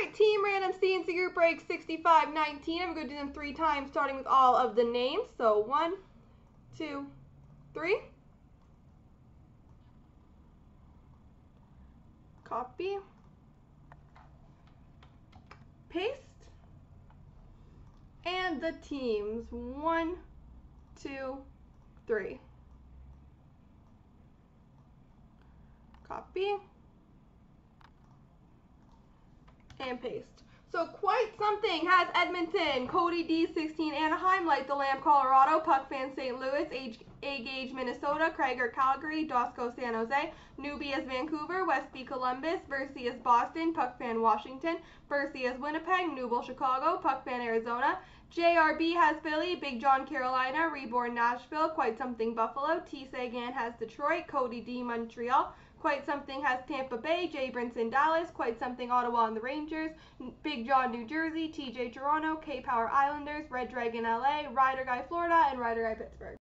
Alright, Team Random CNC Group Break 6519. I'm going to do them 3 times, starting with all of the names. So, 1, 2, 3. Copy. Paste. And the teams. 1, 2, 3. Copy. And paste. So quite something has Edmonton, Cody D16, Anaheim, Light the Lamp, Colorado, Puck Fan St. Louis, A-Gage, Minnesota, Craiger, Calgary, Dosco, San Jose, Nubias, Vancouver, Westby, Columbus, Versius, Boston, Puck Fan, Washington, Versius, Winnipeg, Newell, Chicago, Puck Fan, Arizona, JRB has Philly, Big John, Carolina, Reborn, Nashville, Quite Something, Buffalo, T. Sagan has Detroit, Cody D, Montreal, Quite Something has Tampa Bay, Jay Brinson, Dallas, Quite Something, Ottawa and the Rangers, Big John, New Jersey, TJ, Toronto, K-Power Islanders, Red Dragon, LA, Rider Guy, Florida, and Rider Guy, Pittsburgh.